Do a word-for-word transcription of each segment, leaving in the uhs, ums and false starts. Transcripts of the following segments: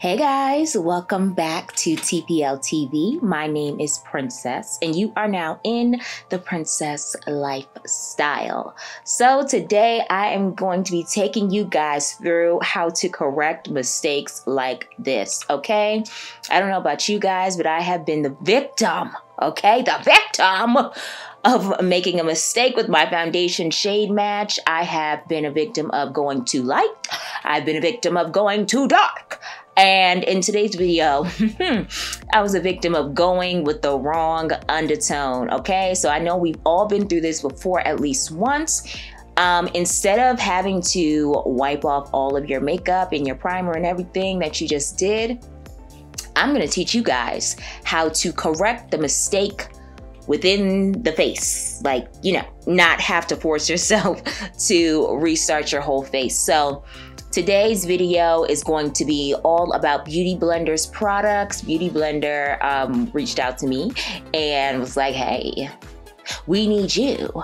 Hey guys, welcome back to T P L T V. My name is Princess and you are now in the Princess Lifestyle. So today I am going to be taking you guys through how to correct mistakes like this, okay? I don't know about you guys, but I have been the victim, okay? The victim of making a mistake with my foundation shade match. I have been a victim of going too light. I've been a victim of going too dark. And in today's video, I was a victim of going with the wrong undertone, okay? So I know we've all been through this before at least once. Um, instead of having to wipe off all of your makeup and your primer and everything that you just did, I'm gonna teach you guys how to correct the mistake within the face. Like, you know, not have to force yourself to restart your whole face. So today's video is going to be all about Beauty Blender's products. Beauty Blender um, reached out to me and was like, hey, we need you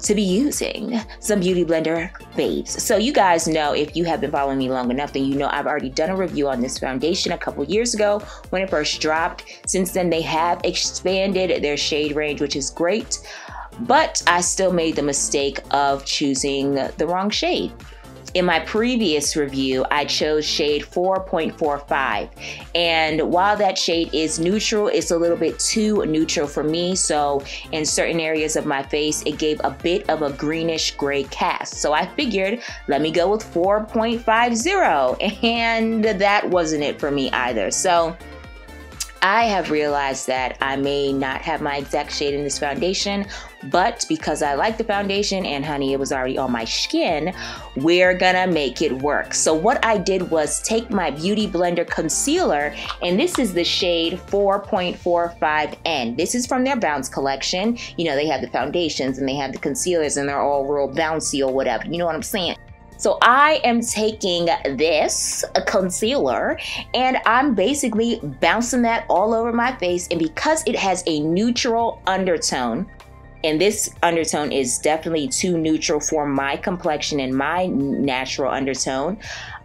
to be using some Beauty Blender faves. So you guys know, if you have been following me long enough, then you know I've already done a review on this foundation a couple years ago when it first dropped. Since then, they have expanded their shade range, which is great, but I still made the mistake of choosing the wrong shade. In my previous review, I chose shade four point four five, and while that shade is neutral, it's a little bit too neutral for me. So in certain areas of my face, it gave a bit of a greenish gray cast. So I figured, let me go with four point five zero, and that wasn't it for me either. So I have realized that I may not have my exact shade in this foundation, but because I like the foundation and honey, it was already on my skin, we're gonna make it work. So what I did was take my Beauty Blender concealer, and this is the shade four point four five N. This is from their Bounce collection. You know, they have the foundations and they have the concealers and they're all real bouncy or whatever, you know what I'm saying? So I am taking this concealer and I'm basically bouncing that all over my face. And because it has a neutral undertone, and this undertone is definitely too neutral for my complexion and my natural undertone,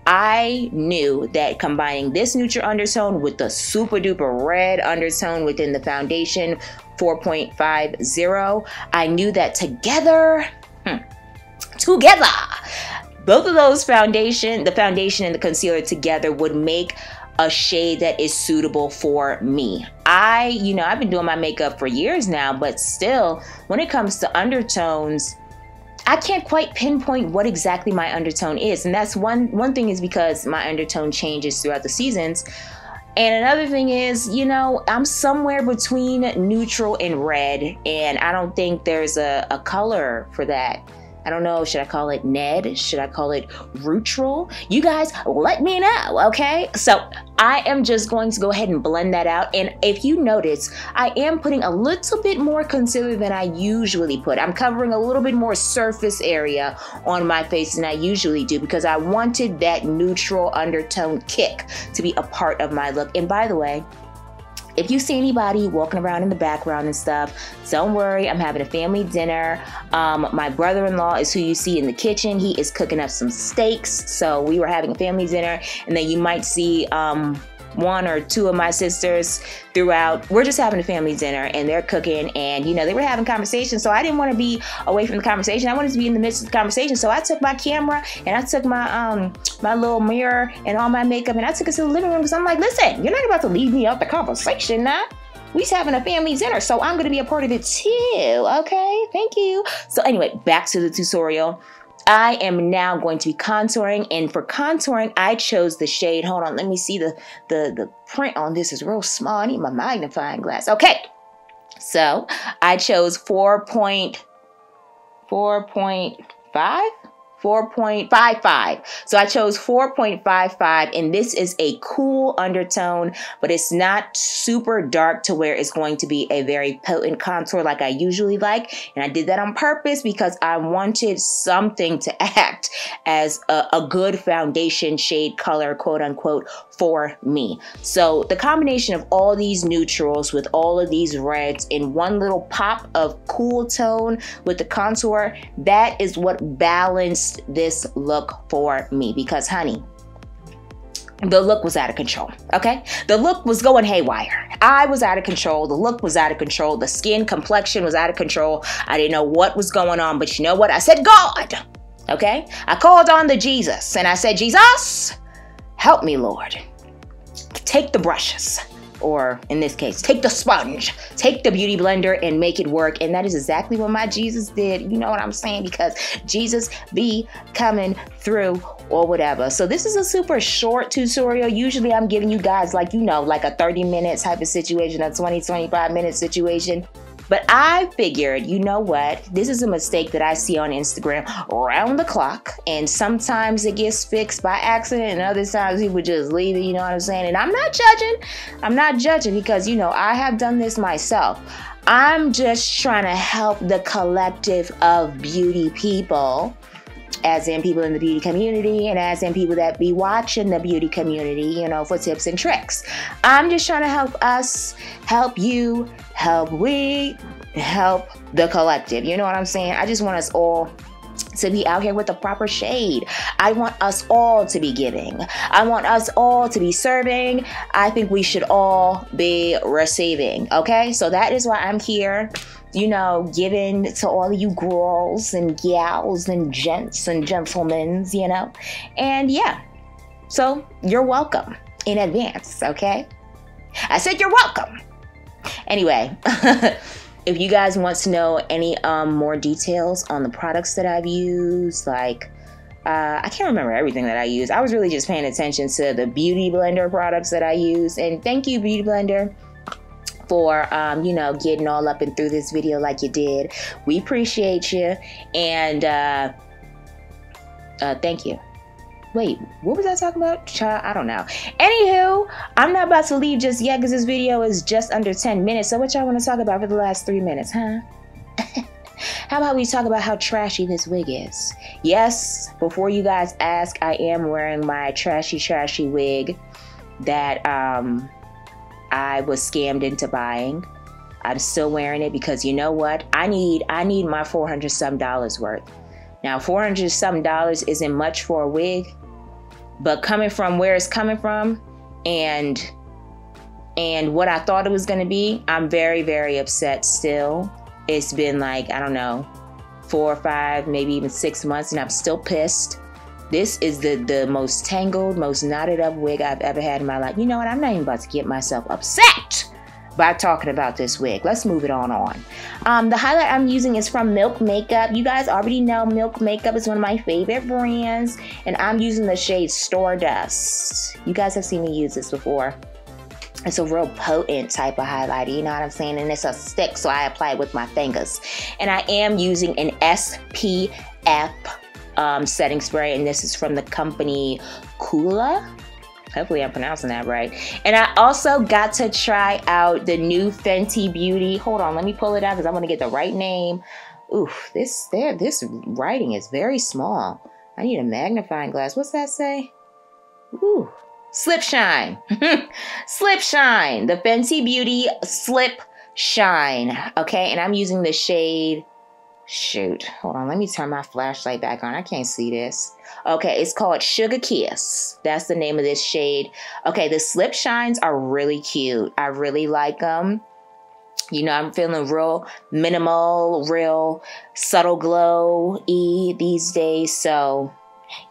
I knew that combining this neutral undertone with the super duper red undertone within the foundation four point five zero, I knew that together, hmm, together, both of those foundation, the foundation and the concealer together would make a shade that is suitable for me. I, you know, I've been doing my makeup for years now, but still, when it comes to undertones, I can't quite pinpoint what exactly my undertone is. And that's one, one thing is because my undertone changes throughout the seasons. And another thing is, you know, I'm somewhere between neutral and red, and I don't think there's a, a color for that. I don't know, should I call it Ned? Should I call it Rutral? You guys, let me know, okay? So I am just going to go ahead and blend that out. And if you notice, I am putting a little bit more concealer than I usually put. I'm covering a little bit more surface area on my face than I usually do because I wanted that neutral undertone kick to be a part of my look. And by the way, if you see anybody walking around in the background and stuff, don't worry, I'm having a family dinner. Um, my brother-in-law is who you see in the kitchen. He is cooking up some steaks. So we were having a family dinner, and then you might see um, one or two of my sisters throughout. We're just having a family dinner and they're cooking, and you know, they were having conversations. So I didn't want to be away from the conversation. I wanted to be in the midst of the conversation. So I took my camera and I took my um my little mirror and all my makeup, and I took it to the living room because I'm like, listen, you're not about to leave me out the conversation now. Nah. We're having a family dinner, so I'm gonna be a part of it too, okay? Thank you. So anyway, back to the tutorial. I am now going to be contouring, and for contouring, I chose the shade. Hold on, let me see the, the, the print on this is real small. I need my magnifying glass. Okay, so I chose four point four five, four point five five. So I chose four point five five, and this is a cool undertone, but it's not super dark to where it's going to be a very potent contour like I usually like. And I did that on purpose because I wanted something to act as a, a good foundation shade color, quote unquote, for me. So the combination of all these neutrals with all of these reds in one little pop of cool tone with the contour, that is what balanced this look for me. Because honey, The look was out of control, okay? The look was going haywire. I was out of control. The look was out of control. The skin complexion was out of control. I didn't know what was going on, but you know what? I said, God, okay? I called on the Jesus, and I said, Jesus, help me, Lord. Take the brushes, or in this case, take the sponge, take the beauty blender and make it work. And that is exactly what my Jesus did. You know what I'm saying? Because Jesus be coming through or whatever. So this is a super short tutorial. Usually I'm giving you guys like, you know, like a thirty minute type of situation, a twenty, twenty-five minute situation. But I figured, you know what? This is a mistake that I see on Instagram around the clock. And sometimes it gets fixed by accident and other times people just leave it, you know what I'm saying? And I'm not judging. I'm not judging because, you know, I have done this myself. I'm just trying to help the collective of beauty people, as in people in the beauty community and as in people that be watching the beauty community, you know, for tips and tricks. I'm just trying to help us, help you, help we, help the collective. You know what I'm saying? I just want us all to be out here with the proper shade. I want us all to be giving. I want us all to be serving. I think we should all be receiving, okay? So that is why I'm here, you know, giving to all of you girls and gals and gents and gentlemen, you know? And yeah, so you're welcome in advance, okay? I said you're welcome. Anyway, if you guys want to know any um, more details on the products that I've used, like, uh, I can't remember everything that I used. I was really just paying attention to the Beauty Blender products that I used. And thank you, Beauty Blender, for, um, you know, getting all up and through this video like you did. We appreciate you. And uh, uh, thank you. Wait, what was I talking about? Child, I don't know. Anywho, I'm not about to leave just yet because this video is just under ten minutes. So what y'all want to talk about for the last three minutes, huh? How about we talk about how trashy this wig is? Yes, before you guys ask, I am wearing my trashy, trashy wig that um, I was scammed into buying. I'm still wearing it because you know what? I need, I need my four hundred some dollars worth. Now, four hundred some dollars isn't much for a wig. But coming from where it's coming from and and what I thought it was going to be, I'm very, very upset still. It's been like, I don't know, four or five, maybe even six months, and I'm still pissed. This is the, the most tangled, most knotted up wig I've ever had in my life. You know what? I'm not even about to get myself upset by talking about this wig. Let's move it on on. Um, the highlight I'm using is from Milk Makeup. You guys already know Milk Makeup is one of my favorite brands, and I'm using the shade Stardust. You guys have seen me use this before. It's a real potent type of highlight, you know what I'm saying? And it's a stick, so I apply it with my fingers. And I am using an S P F um, setting spray, and this is from the company Coola. Hopefully I'm pronouncing that right. And I also got to try out the new Fenty Beauty. Hold on, let me pull it out because I want to get the right name. Oof, this there, this writing is very small. I need a magnifying glass. What's that say? Ooh, Slip Shine. Slip Shine. The Fenty Beauty Slip Shine. Okay, and I'm using the shade... Shoot, hold on, let me turn my flashlight back on. I can't see this. Okay, it's called Sugar Kiss. That's the name of this shade. Okay, the slip shines are really cute. I really like them. You know, I'm feeling real minimal, real subtle glow-y these days. So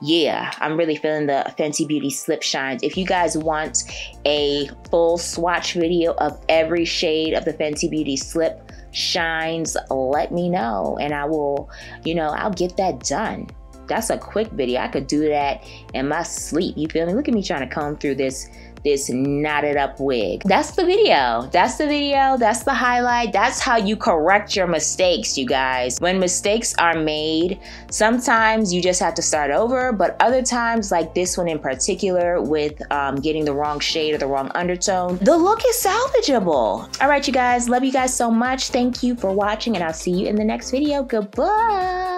yeah, I'm really feeling the Fenty Beauty Slip Shines. If you guys want a full swatch video of every shade of the Fenty Beauty Slip Shines, let me know and I will, you know, I'll get that done. That's a quick video. I could do that in my sleep. You feel me? Look at me trying to comb through this this knotted up wig. That's the video. That's the video. That's the highlight. That's how you correct your mistakes, you guys. When mistakes are made, sometimes you just have to start over, but other times, like this one in particular, with um, getting the wrong shade or the wrong undertone, the look is salvageable. All right, you guys, love you guys so much. Thank you for watching, and I'll see you in the next video. Goodbye.